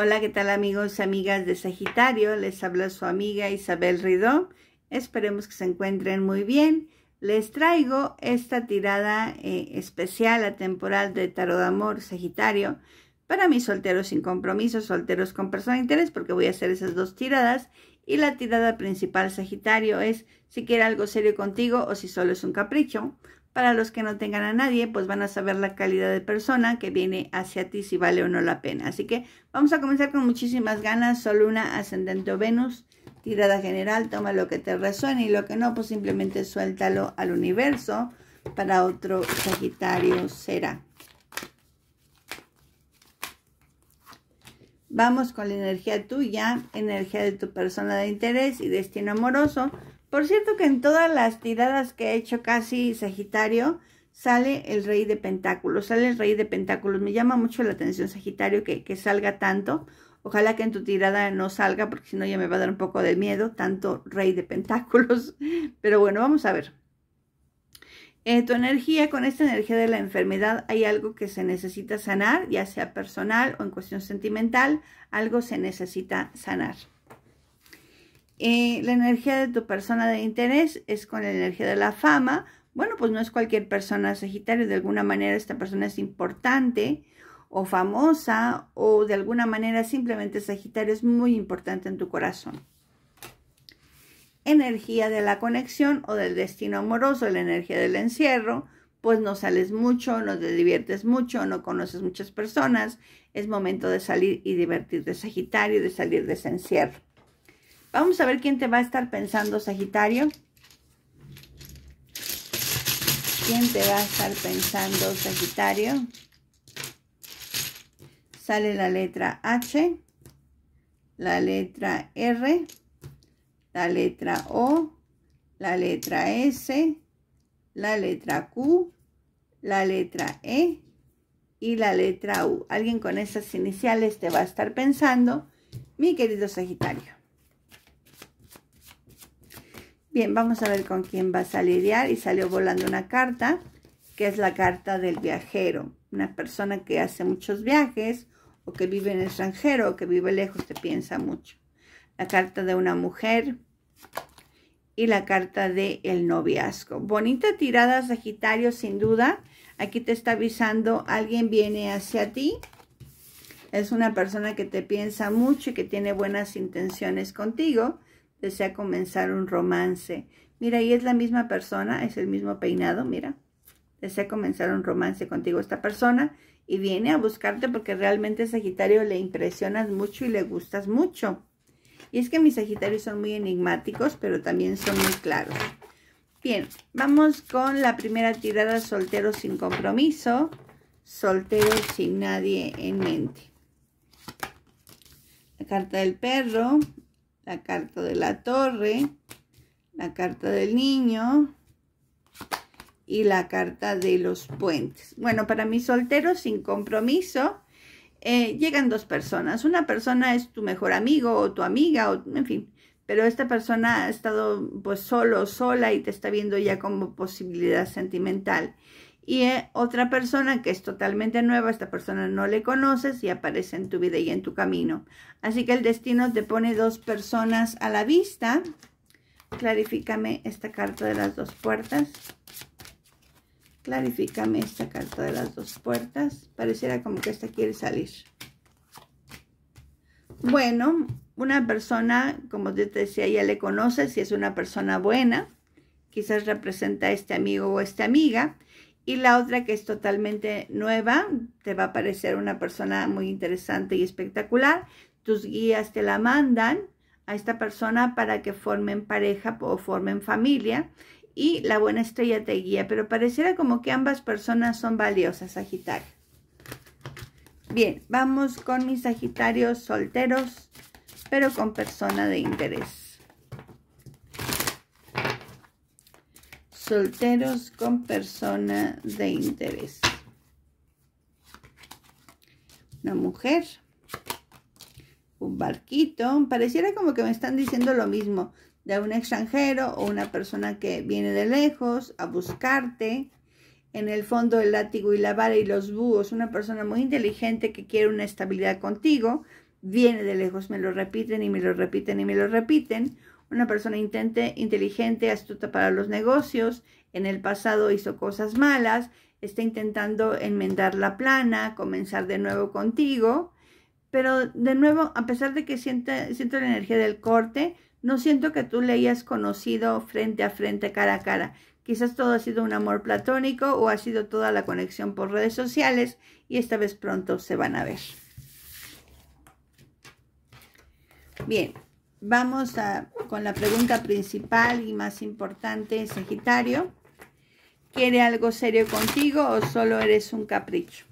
Hola, ¿qué tal amigos y amigas de Sagitario? Les habla su amiga Isabel Rideau. Esperemos que se encuentren muy bien. Les traigo esta tirada especial, atemporal de Tarot de Amor Sagitario para mis solteros sin compromiso, solteros con persona de interés, porque voy a hacer esas dos tiradas. Y la tirada principal Sagitario es si quiere algo serio contigo o si solo es un capricho. Para los que no tengan a nadie, pues van a saber la calidad de persona que viene hacia ti, si vale o no la pena. Así que vamos a comenzar con muchísimas ganas. Sol, Luna, Ascendente o Venus. Tirada general, toma lo que te resuene y lo que no, pues simplemente suéltalo al universo. Para otro Sagitario será. Vamos con la energía tuya, energía de tu persona de interés y destino amoroso. Por cierto que en todas las tiradas que he hecho casi Sagitario, sale el Rey de Pentáculos, sale el Rey de Pentáculos. Me llama mucho la atención Sagitario que salga tanto. Ojalá que en tu tirada no salga, porque si no ya me va a dar un poco de miedo, tanto Rey de Pentáculos. Pero bueno, vamos a ver. Tu energía, con esta energía de la enfermedad, hay algo que se necesita sanar, ya sea personal o en cuestión sentimental, algo se necesita sanar. La energía de tu persona de interés es con la energía de la fama. Bueno, pues no es cualquier persona Sagitario, de alguna manera esta persona es importante o famosa, o de alguna manera simplemente Sagitario es muy importante en tu corazón. Energía de la conexión o del destino amoroso, la energía del encierro, pues no sales mucho, no te diviertes mucho, no conoces muchas personas. Es momento de salir y divertirte Sagitario, de salir de ese encierro. Vamos a ver quién te va a estar pensando, Sagitario. ¿Quién te va a estar pensando, Sagitario? Sale la letra H, la letra R, la letra O, la letra S, la letra Q, la letra E y la letra U. Alguien con esas iniciales te va a estar pensando, mi querido Sagitario. Bien, vamos a ver con quién vas a lidiar. Y salió volando una carta, que es la carta del viajero. Una persona que hace muchos viajes, o que vive en el extranjero, o que vive lejos, te piensa mucho. La carta de una mujer y la carta del noviazgo. Bonita tirada, Sagitario, sin duda. Aquí te está avisando, alguien viene hacia ti. Es una persona que te piensa mucho y que tiene buenas intenciones contigo. Desea comenzar un romance. Mira, y es la misma persona, es el mismo peinado, mira. Desea comenzar un romance contigo esta persona y viene a buscarte porque realmente Sagitario le impresionas mucho y le gustas mucho. Y es que mis Sagitarios son muy enigmáticos, pero también son muy claros. Bien, vamos con la primera tirada, soltero sin compromiso, soltero sin nadie en mente. La carta del perro, la carta de la torre, la carta del niño y la carta de los puentes. Bueno, para mis solteros sin compromiso llegan dos personas. Una persona es tu mejor amigo o tu amiga, o, en fin, pero esta persona ha estado pues solo o sola y te está viendo ya como posibilidad sentimental. Y otra persona que es totalmente nueva, esta persona no le conoces y aparece en tu vida y en tu camino. Así que el destino te pone dos personas a la vista. Clarifícame esta carta de las dos puertas. Clarifícame esta carta de las dos puertas. Pareciera como que esta quiere salir. Bueno, una persona, como te decía, ya le conoces y es una persona buena. Quizás representa a este amigo o esta amiga. Y la otra que es totalmente nueva, te va a parecer una persona muy interesante y espectacular. Tus guías te la mandan a esta persona para que formen pareja o formen familia. Y la buena estrella te guía, pero pareciera como que ambas personas son valiosas, Sagitario. Bien, vamos con mis Sagitarios solteros, pero con persona de interés. Solteros con persona de interés. Una mujer. Un barquito. Pareciera como que me están diciendo lo mismo. De un extranjero o una persona que viene de lejos a buscarte. En el fondo el látigo y la vara y los búhos. Una persona muy inteligente que quiere una estabilidad contigo. viene de lejos, me lo repiten y me lo repiten y me lo repiten. Una persona inteligente, astuta para los negocios, en el pasado hizo cosas malas, está intentando enmendar la plana, comenzar de nuevo contigo, pero de nuevo, a pesar de que siento la energía del corte, no siento que tú le hayas conocido frente a frente, cara a cara. Quizás todo ha sido un amor platónico o ha sido toda la conexión por redes sociales y esta vez pronto se van a ver. Bien, vamos con la pregunta principal y más importante, Sagitario. ¿Quiere algo serio contigo o solo eres un capricho?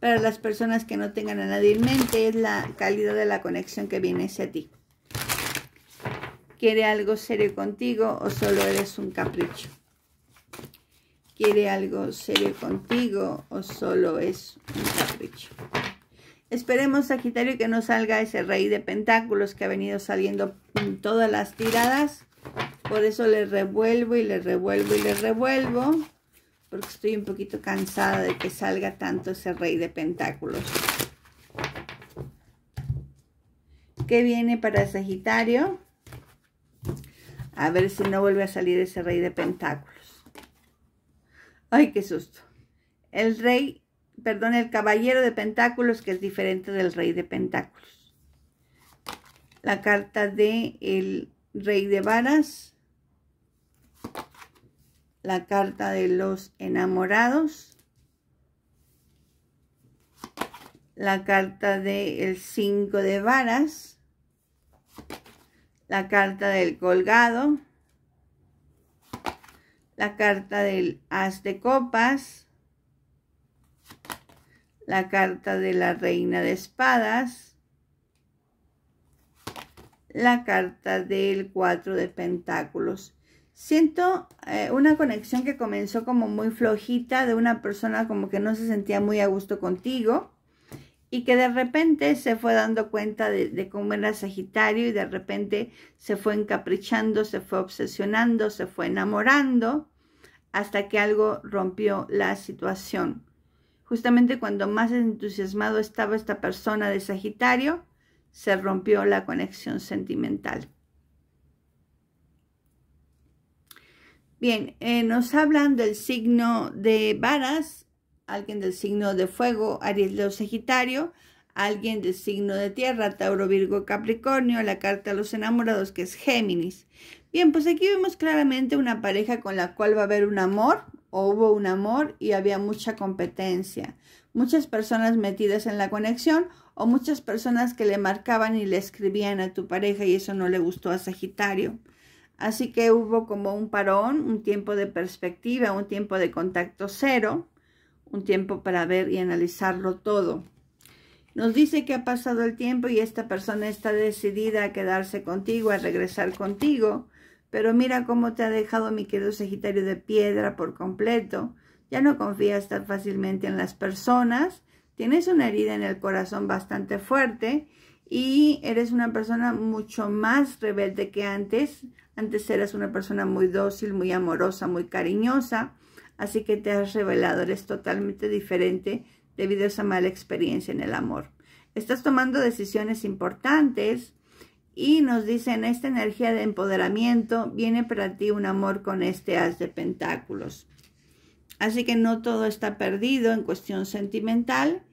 Para las personas que no tengan a nadie en mente, es la calidad de la conexión que viene hacia ti. ¿Quiere algo serio contigo o solo eres un capricho? ¿Quiere algo serio contigo o solo es un capricho? Esperemos, Sagitario, que no salga ese rey de pentáculos que ha venido saliendo en todas las tiradas. Por eso le revuelvo y le revuelvo y le revuelvo. Porque estoy un poquito cansada de que salga tanto ese rey de pentáculos. ¿Qué viene para Sagitario? A ver si no vuelve a salir ese rey de pentáculos. Ay, qué susto. El caballero de pentáculos, que es diferente del rey de pentáculos. La carta de el rey de varas. La carta de los enamorados. La carta de el 5 de varas. La carta del colgado. La carta del as de copas. La carta de la reina de espadas. La carta del 4 de pentáculos. Siento una conexión que comenzó como muy flojita, de una persona como que no se sentía muy a gusto contigo. Y que de repente se fue dando cuenta de cómo era Sagitario y de repente se fue encaprichando, se fue obsesionando, se fue enamorando, hasta que algo rompió la situación. Justamente cuando más entusiasmado estaba esta persona de Sagitario, se rompió la conexión sentimental. Bien, nos hablan del signo de varas. Alguien del signo de fuego, Aries, Leo, Sagitario. Alguien del signo de tierra, Tauro, Virgo, Capricornio. La carta de los enamorados, que es Géminis. Bien, pues aquí vemos claramente una pareja con la cual va a haber un amor, o hubo un amor y había mucha competencia. Muchas personas metidas en la conexión o muchas personas que le marcaban y le escribían a tu pareja, y eso no le gustó a Sagitario. Así que hubo como un parón, un tiempo de perspectiva, un tiempo de contacto cero. Un tiempo para ver y analizarlo todo. Nos dice que ha pasado el tiempo y esta persona está decidida a quedarse contigo, a regresar contigo. Pero mira cómo te ha dejado, mi querido Sagitario, de piedra por completo. Ya no confías tan fácilmente en las personas. Tienes una herida en el corazón bastante fuerte. Y eres una persona mucho más rebelde que antes. Antes eras una persona muy dócil, muy amorosa, muy cariñosa. Así que te has revelado, eres totalmente diferente debido a esa mala experiencia en el amor. Estás tomando decisiones importantes y nos dicen, esta energía de empoderamiento viene para ti, un amor con este as de pentáculos. Así que no todo está perdido en cuestión sentimental.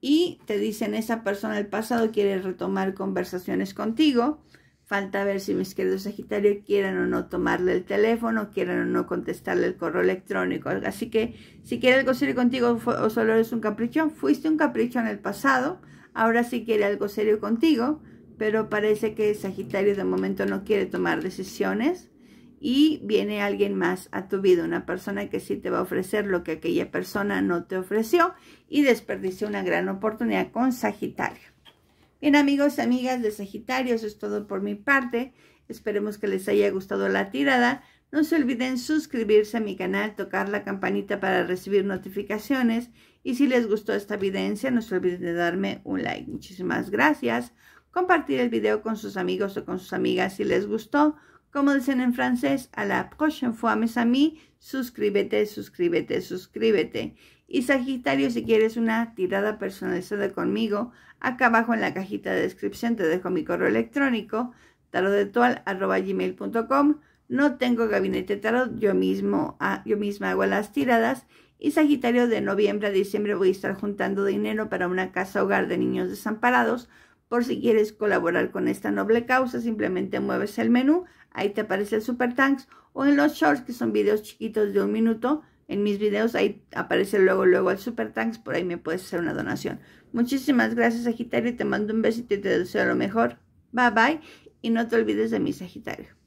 Y te dicen, esa persona del pasado quiere retomar conversaciones contigo. Falta ver si mis queridos Sagitario quieren o no tomarle el teléfono, quieren o no contestarle el correo electrónico. Así que si quiere algo serio contigo o solo eres un capricho, fuiste un capricho en el pasado, ahora sí quiere algo serio contigo, pero parece que Sagitario de momento no quiere tomar decisiones y viene alguien más a tu vida, una persona que sí te va a ofrecer lo que aquella persona no te ofreció y desperdició una gran oportunidad con Sagitario. Bien, amigos y amigas de Sagitario, eso es todo por mi parte. Esperemos que les haya gustado la tirada. No se olviden suscribirse a mi canal, tocar la campanita para recibir notificaciones. Y si les gustó esta evidencia, no se olviden de darme un like. Muchísimas gracias. Compartir el video con sus amigos o con sus amigas si les gustó. Como dicen en francés, à la prochaine fois, mes amis, suscríbete, suscríbete, suscríbete. Y Sagitario, si quieres una tirada personalizada conmigo, acá abajo en la cajita de descripción te dejo mi correo electrónico, tarotdetotal@gmail.com. No tengo gabinete tarot, yo misma hago las tiradas. Y Sagitario, de noviembre a diciembre voy a estar juntando dinero para una casa hogar de niños desamparados. Por si quieres colaborar con esta noble causa, simplemente mueves el menú, ahí te aparece el Super Thanks, o en los shorts, que son videos chiquitos de 1 minuto, en mis videos ahí aparece luego el Super Thanks, por ahí me puedes hacer una donación. Muchísimas gracias, Sagitario, te mando un besito y te deseo lo mejor. Bye bye, y no te olvides de mi Sagitario.